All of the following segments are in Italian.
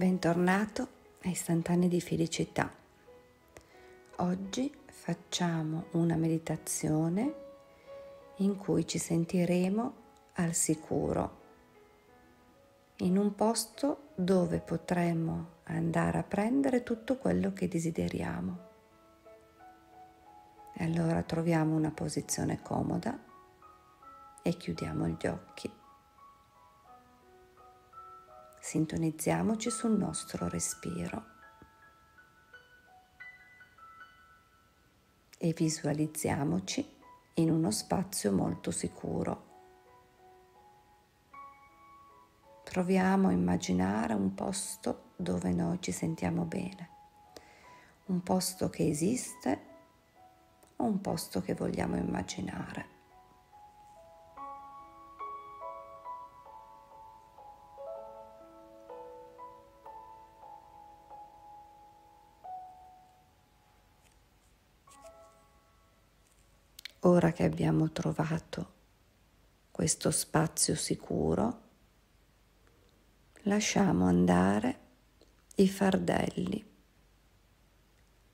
Bentornato a Istantanee di Felicità. Oggi facciamo una meditazione in cui ci sentiremo al sicuro, in un posto dove potremo andare a prendere tutto quello che desideriamo. E allora troviamo una posizione comoda e chiudiamo gli occhi. Sintonizziamoci sul nostro respiro e visualizziamoci in uno spazio molto sicuro. Proviamo a immaginare un posto dove noi ci sentiamo bene, un posto che esiste o un posto che vogliamo immaginare. Ora che abbiamo trovato questo spazio sicuro, lasciamo andare i fardelli,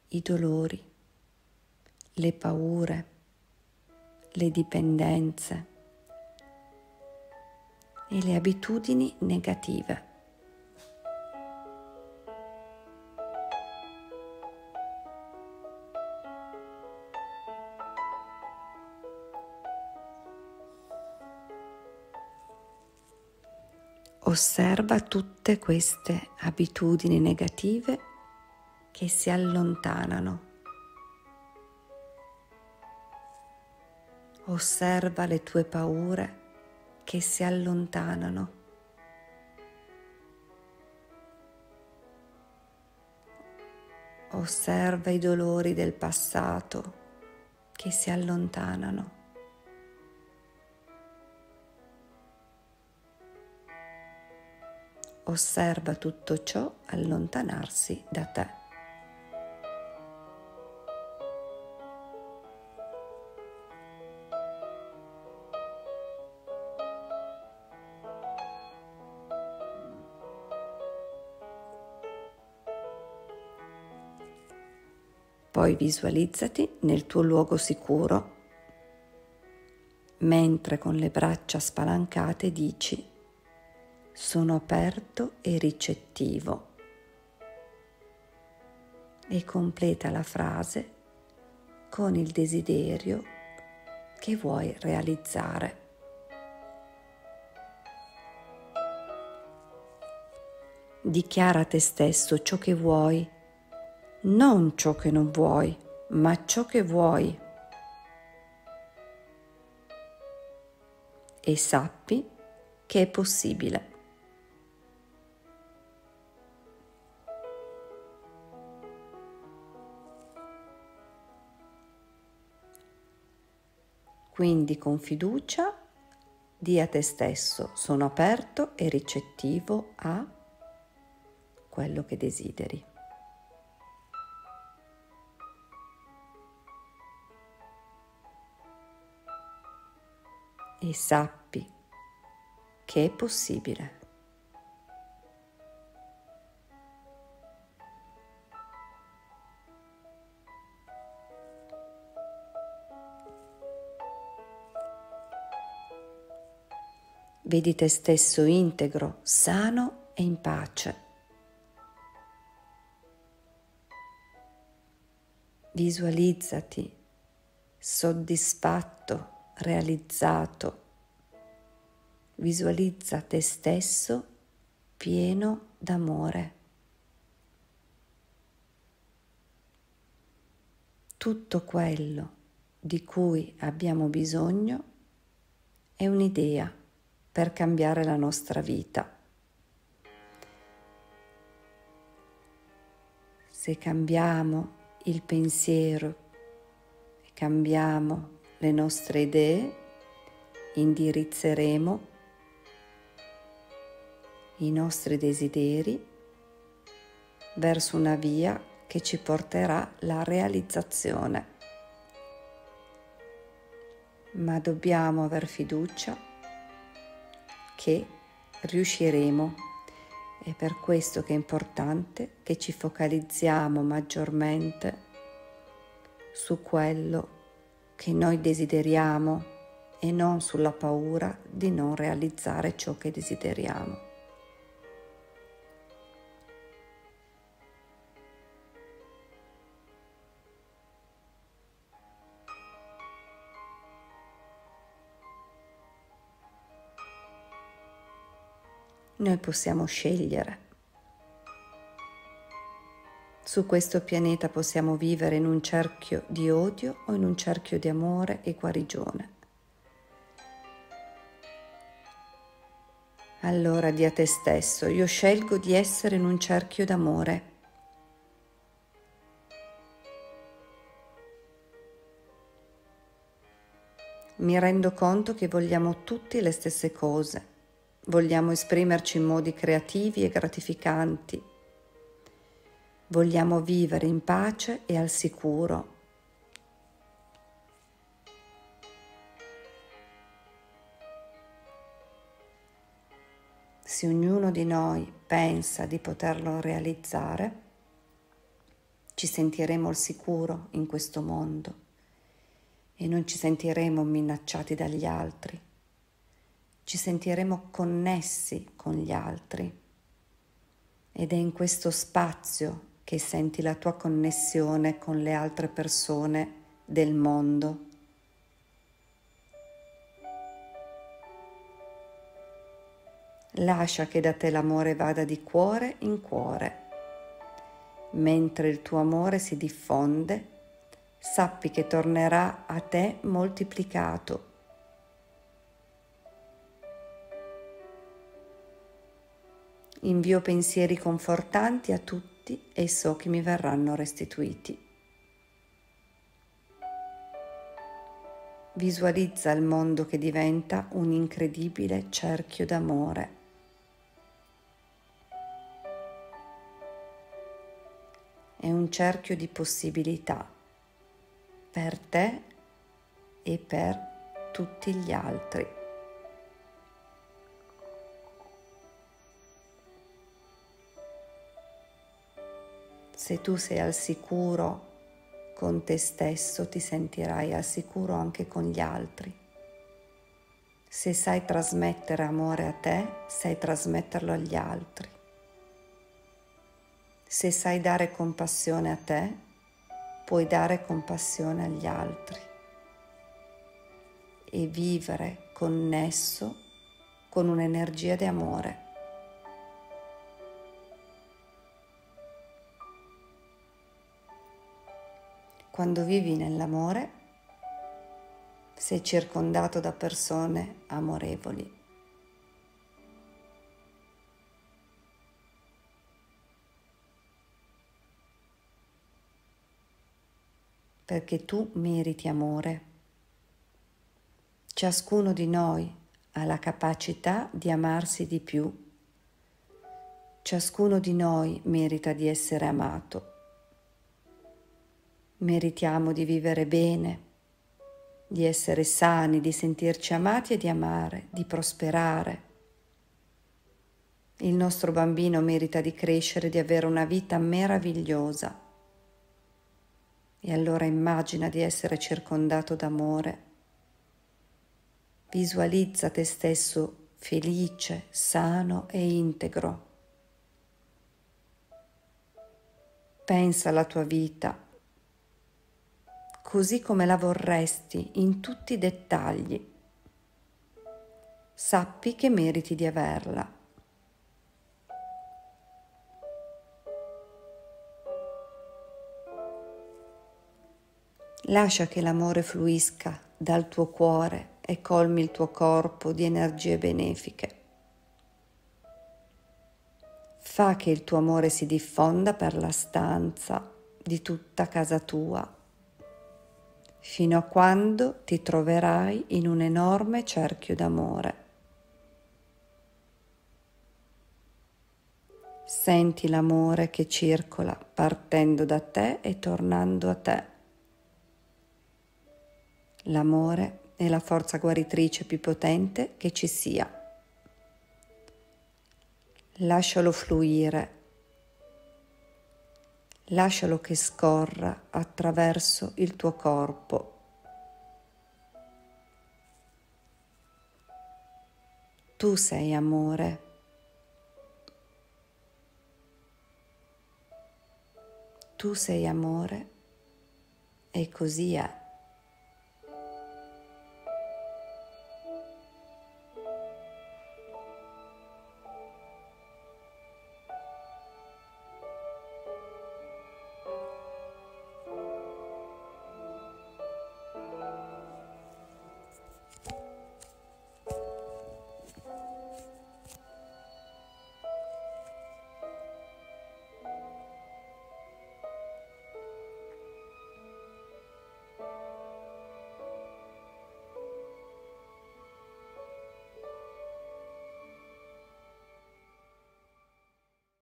i dolori, le paure, le dipendenze e le abitudini negative. Osserva tutte queste abitudini negative che si allontanano. Osserva le tue paure che si allontanano. Osserva i dolori del passato che si allontanano. Osserva tutto ciò allontanarsi da te. Poi visualizzati nel tuo luogo sicuro, mentre con le braccia spalancate dici: sono aperto e ricettivo, e completa la frase con il desiderio che vuoi realizzare. Dichiara a te stesso ciò che vuoi, non ciò che non vuoi, ma ciò che vuoi. E sappi che è possibile. Quindi con fiducia di a te stesso: sono aperto e ricettivo a quello che desideri. E sappi che è possibile. Vedi te stesso integro, sano e in pace. Visualizzati soddisfatto, realizzato. Visualizza te stesso pieno d'amore. Tutto quello di cui abbiamo bisogno è un'idea per cambiare la nostra vita. Se cambiamo il pensiero e cambiamo le nostre idee, indirizzeremo i nostri desideri verso una via che ci porterà alla realizzazione. Ma dobbiamo aver fiducia che riusciremo È per questo che è importante che ci focalizziamo maggiormente su quello che noi desideriamo e non sulla paura di non realizzare ciò che desideriamo. Noi possiamo scegliere. Su questo pianeta possiamo vivere in un cerchio di odio o in un cerchio di amore e guarigione. Allora di a te stesso: io scelgo di essere in un cerchio d'amore. Mi rendo conto che vogliamo tutti le stesse cose. Vogliamo esprimerci in modi creativi e gratificanti. Vogliamo vivere in pace e al sicuro. Se ognuno di noi pensa di poterlo realizzare, ci sentiremo al sicuro in questo mondo e non ci sentiremo minacciati dagli altri. Ci sentiremo connessi con gli altri ed è in questo spazio che senti la tua connessione con le altre persone del mondo. Lascia che da te l'amore vada di cuore in cuore. Mentre il tuo amore si diffonde, sappi che tornerà a te moltiplicato. Invio pensieri confortanti a tutti e so che mi verranno restituiti. Visualizza il mondo che diventa un incredibile cerchio d'amore. È un cerchio di possibilità per te e per tutti gli altri. Se tu sei al sicuro con te stesso, ti sentirai al sicuro anche con gli altri. Se sai trasmettere amore a te, sai trasmetterlo agli altri. Se sai dare compassione a te, puoi dare compassione agli altri. E vivere connesso con un'energia di amore. Quando vivi nell'amore, sei circondato da persone amorevoli. Perché tu meriti amore. Ciascuno di noi ha la capacità di amarsi di più. Ciascuno di noi merita di essere amato. Meritiamo di vivere bene, di essere sani, di sentirci amati e di amare, di prosperare. Il nostro bambino merita di crescere, di avere una vita meravigliosa. E allora immagina di essere circondato d'amore. Visualizza te stesso felice, sano e integro. Pensa alla tua vita così come la vorresti, in tutti i dettagli. Sappi che meriti di averla. Lascia che l'amore fluisca dal tuo cuore e colmi il tuo corpo di energie benefiche. Fa che il tuo amore si diffonda per la stanza di tutta casa tua, fino a quando ti troverai in un enorme cerchio d'amore. Senti l'amore che circola partendo da te e tornando a te. L'amore è la forza guaritrice più potente che ci sia. Lascialo fluire, lascialo che scorra attraverso il tuo corpo. Tu sei amore. Tu sei amore e così è.